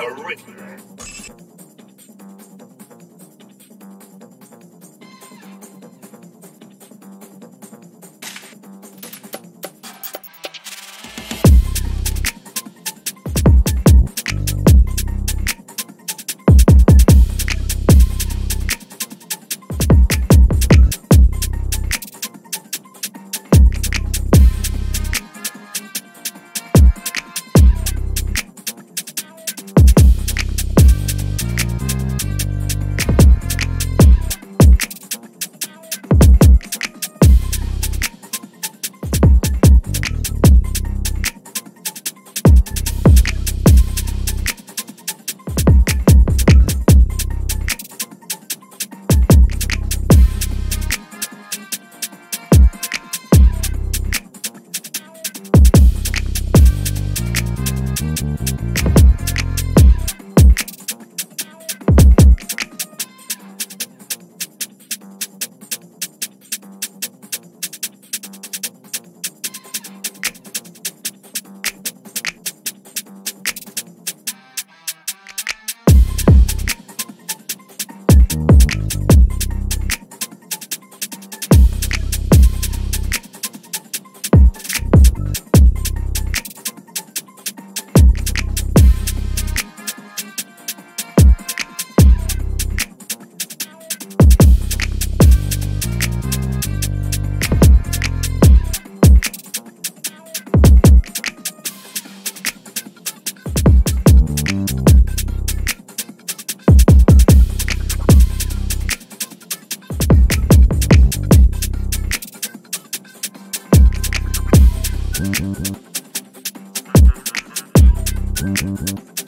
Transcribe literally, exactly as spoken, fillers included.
the Riddler. Mm-hmm.